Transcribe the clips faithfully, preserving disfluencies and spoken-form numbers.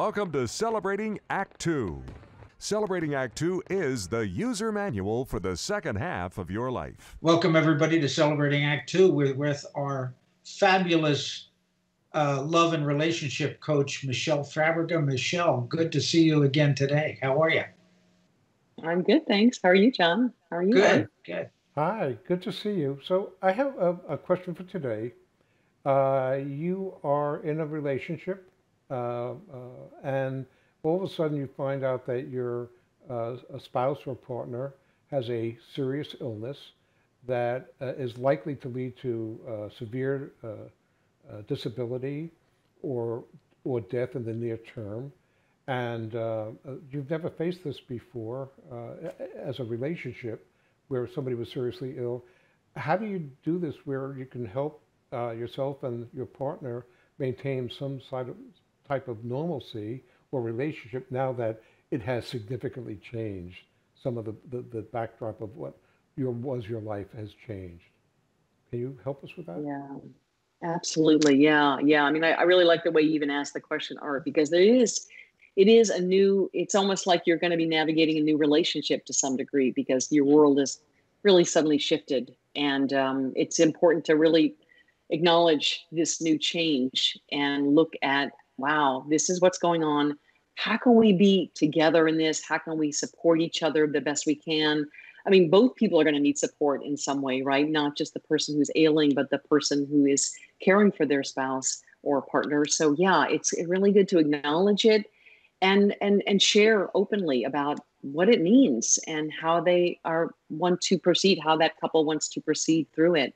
Welcome to Celebrating Act Two. Celebrating Act Two is the user manual for the second half of your life. Welcome everybody to Celebrating Act Two. We're with our fabulous uh, love and relationship coach, Michelle Fabrega. Michelle, good to see you again today. How are you? I'm good, thanks. How are you, John? How are you? Good, good. Hi, good to see you. So I have a, a question for today. Uh, you are in a relationship uh, uh, and all of a sudden you find out that your uh, a spouse or partner has a serious illness that uh, is likely to lead to uh, severe uh, uh, disability or, or death in the near term. And uh, you've never faced this before uh, as a relationship where somebody was seriously ill. How do you do this where you can help uh, yourself and your partner maintain some side of, type of normalcy or relationship now that it has significantly changed? Some of the, the, the backdrop of what your, was your life has changed. Can you help us with that? Yeah, absolutely. Yeah, yeah. I mean, I, I really like the way you even asked the question, Art, because there is... It is a new, it's almost like you're going to be navigating a new relationship to some degree because your world is really suddenly shifted. And um, it's important to really acknowledge this new change and look at, wow, this is what's going on. How can we be together in this? How can we support each other the best we can? I mean, both people are going to need support in some way, right? Not just the person who's ailing, but the person who is caring for their spouse or partner. So yeah, it's really good to acknowledge it. And, and and share openly about what it means and how they are want to proceed, how that couple wants to proceed through it.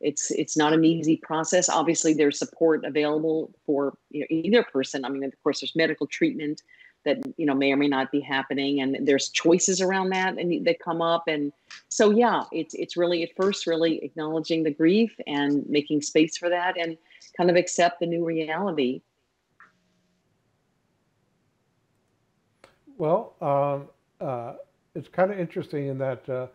It's it's not an easy process. Obviously, there's support available for you know, either person. I mean, of course, there's medical treatment that you know may or may not be happening, and there's choices around that and that come up. And so, yeah, it's it's really at first really acknowledging the grief and making space for that, and kind of accept the new reality. Well, uh, uh, it's kind of interesting in that uh,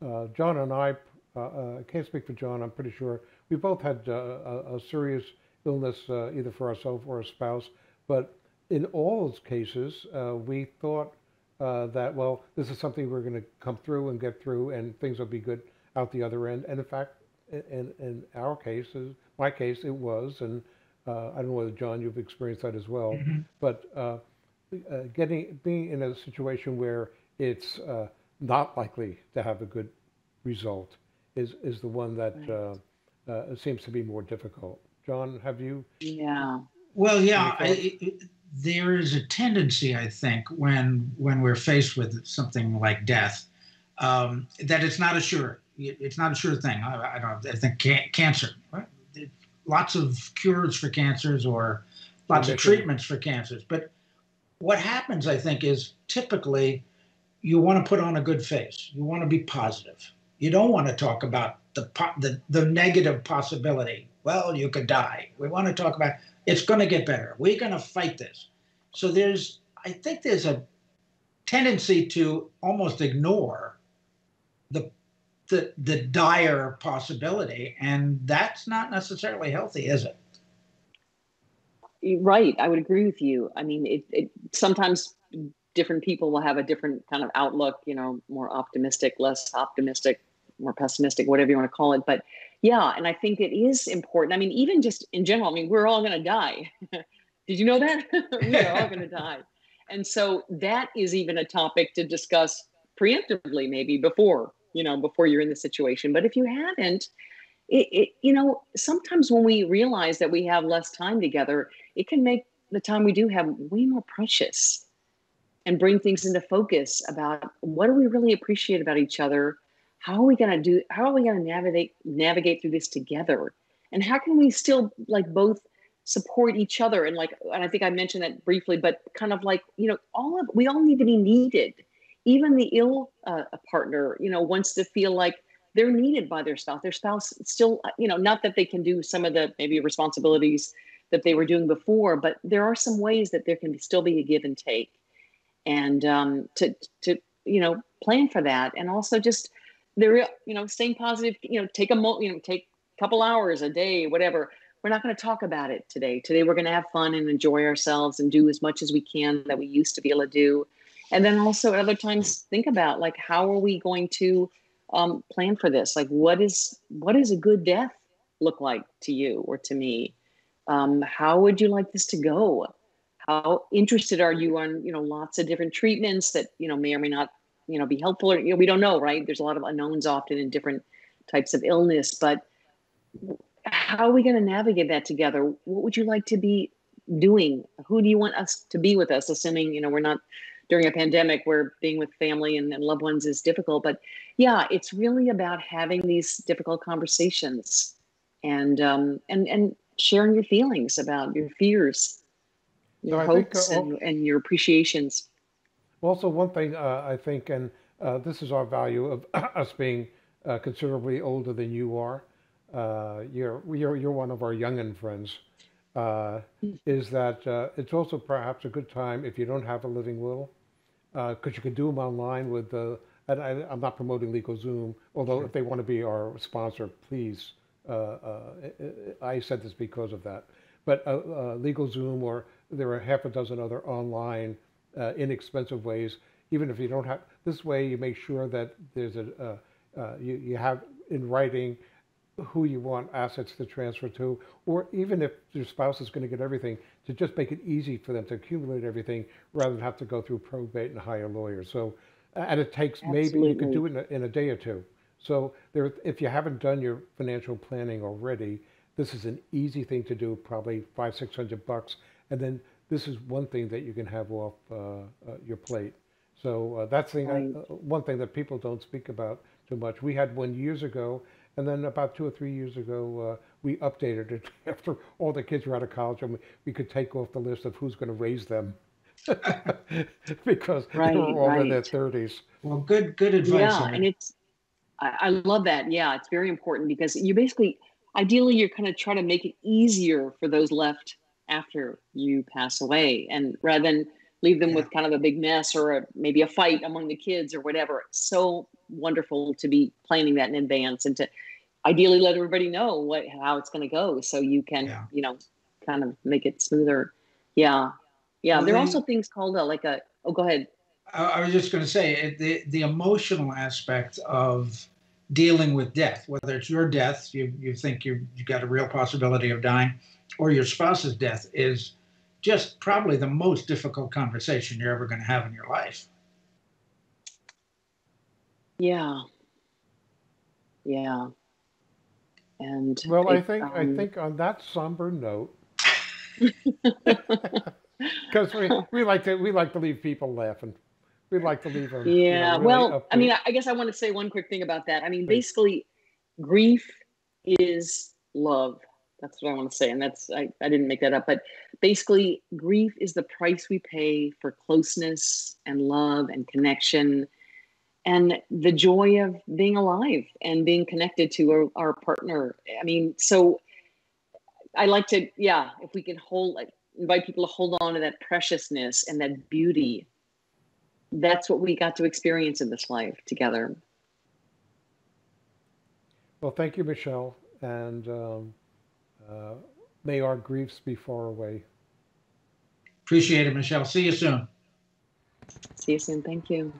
uh, John and I, uh, uh, can't speak for John, I'm pretty sure, we both had uh, a, a serious illness uh, either for ourselves or a spouse, but in all those cases, uh, we thought uh, that, well, this is something we're going to come through and get through and things will be good out the other end. And in fact, in, in our case, my case, it was, and uh, I don't know whether, John, you've experienced that as well, mm-hmm. but... Uh, Uh, getting being in a situation where it's uh, not likely to have a good result is is the one that right. uh, uh, seems to be more difficult. John, have you? Yeah. Well, yeah. I, it, there is a tendency, I think, when when we're faced with something like death, um, that it's not a sure. It's not a sure thing. I, I don't. I think can, cancer. Right? Lots of cures for cancers or lots of treatments for cancers, but what happens, I think, is typically you want to put on a good face. You want to be positive. You don't want to talk about the, the, the negative possibility. Well, you could die. We want to talk about it's going to get better. We're going to fight this. So there's, I think there's a tendency to almost ignore the, the, the dire possibility, and that's not necessarily healthy, is it? Right. I would agree with you. I mean, it, it sometimes different people will have a different kind of outlook, you know, more optimistic, less optimistic, more pessimistic, whatever you want to call it. But yeah, and I think it is important. I mean, even just in general, I mean, we're all going to die. Did you know that? We're all going to die. And so that is even a topic to discuss preemptively, maybe before, you know, before you're in the situation. But if you haven't, It, it, you know, sometimes when we realize that we have less time together, it can make the time we do have way more precious and bring things into focus about what do we really appreciate about each other? How are we going to do, how are we going to navigate, navigate through this together? And how can we still like both support each other? And like, and I think I mentioned that briefly, but kind of like, you know, all of, we all need to be needed. Even the ill uh, partner, you know, wants to feel like they're needed by their spouse. Their spouse still, you know, not that they can do some of the maybe responsibilities that they were doing before, but there are some ways that there can be, still be a give and take, and um, to to you know plan for that, and also just there, you know, staying positive. You know, take a mo, you know, take a couple hours a day, whatever. we're not going to talk about it today. Today, we're going to have fun and enjoy ourselves and do as much as we can that we used to be able to do. And then also at other times, think about, like, how are we going to um, plan for this? Like, what is, what is a good death look like to you or to me? Um, how would you like this to go? How interested are you on, you know, lots of different treatments that, you know, may or may not, you know, be helpful, or, you know, we don't know, right? There's a lot of unknowns often in different types of illness, but how are we going to navigate that together? What would you like to be doing? Who do you want us to be with us? Assuming, you know, we're not during a pandemic where being with family and, and loved ones is difficult, but yeah, it's really about having these difficult conversations and, um, and, and sharing your feelings about your fears, your so hopes, I think, uh, and, and your appreciations. Also, one thing uh, I think, and uh, this is our value of us being uh, considerably older than you are, uh, you're, you're, you're one of our youngin' friends, uh, is that uh, it's also perhaps a good time if you don't have a living will, because uh, you can do them online with the, and I, I'm not promoting LegalZoom, although if they want to be our sponsor, please. Uh, uh, I said this because of that. But uh, uh, LegalZoom, or there are half a dozen other online Uh, inexpensive ways, even if you don't have, this way you make sure that there's a, uh, uh, you, you have in writing who you want assets to transfer to, or even if your spouse is going to get everything, to just make it easy for them to accumulate everything rather than have to go through probate and hire lawyers. So, and it takes, Absolutely. Maybe you could do it in a, in a day or two. So there, if you haven't done your financial planning already, this is an easy thing to do, probably five, six hundred bucks. And then this is one thing that you can have off uh, uh, your plate. So uh, that's thing, right. I, uh, one thing that people don't speak about too much. We had one years ago, and then about two or three years ago, uh, we updated it after all the kids were out of college, and we, we could take off the list of who's going to raise them because right, they were all right. in their thirties. Well, good, good advice. Yeah, and it's, I, I love that. Yeah, it's very important because you basically, ideally, you're kind of trying to make it easier for those left after you pass away, and rather than leave them yeah. with kind of a big mess or a, maybe a fight among the kids or whatever. It's so wonderful to be planning that in advance and to ideally let everybody know what, how it's going to go. So you can, yeah. you know, kind of make it smoother. Yeah. Yeah. Well, there are also things called a, like a, oh, go ahead. I, I was just going to say it, the, the emotional aspect of dealing with death, whether it's your death, you, you think you've, you've got a real possibility of dying, or your spouse's death, is just probably the most difficult conversation you're ever going to have in your life. Yeah. Yeah. And well, it, I think um... I think on that somber note, because we, we like to we like to leave people laughing. We like to leave them. Yeah. You know, really well, upbeat. I mean, I guess I want to say one quick thing about that. I mean, Thanks. Basically, grief is love. That's what I want to say. And that's, I, I didn't make that up, but basically grief is the price we pay for closeness and love and connection and the joy of being alive and being connected to our, our partner. I mean, so I like to, yeah, if we can hold, like, invite people to hold on to that preciousness and that beauty, that's what we got to experience in this life together. Well, thank you, Michelle. And, um, Uh, may our griefs be far away. Appreciate it, Michelle. See you soon. See you soon. Thank you.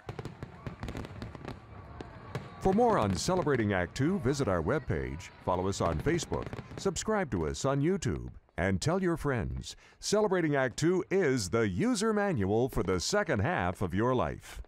For more on Celebrating Act Two, visit our webpage, follow us on Facebook, subscribe to us on YouTube, and tell your friends. Celebrating Act Two is the user manual for the second half of your life.